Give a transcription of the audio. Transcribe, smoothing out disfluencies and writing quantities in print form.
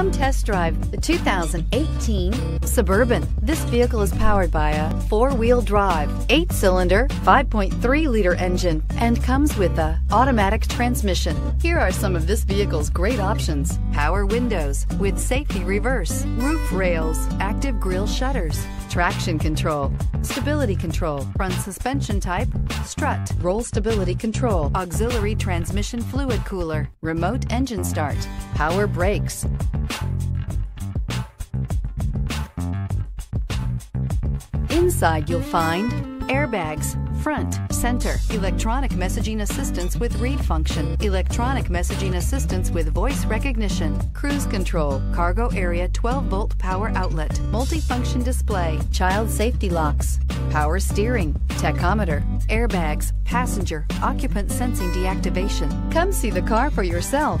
Come test drive the 2018 Suburban. This vehicle is powered by a four-wheel drive, 8-cylinder, 5.3-liter engine, and comes with an automatic transmission. Here are some of this vehicle's great options: power windows with safety reverse, roof rails, active grille shutters, traction control, stability control, front suspension type, strut, roll stability control, auxiliary transmission fluid cooler, remote engine start, power brakes. Inside you'll find airbags, front, center, electronic messaging assistance with read function, electronic messaging assistance with voice recognition, cruise control, cargo area 12-volt power outlet, multifunction display, child safety locks, power steering, tachometer, airbags, passenger, occupant sensing deactivation. Come see the car for yourself.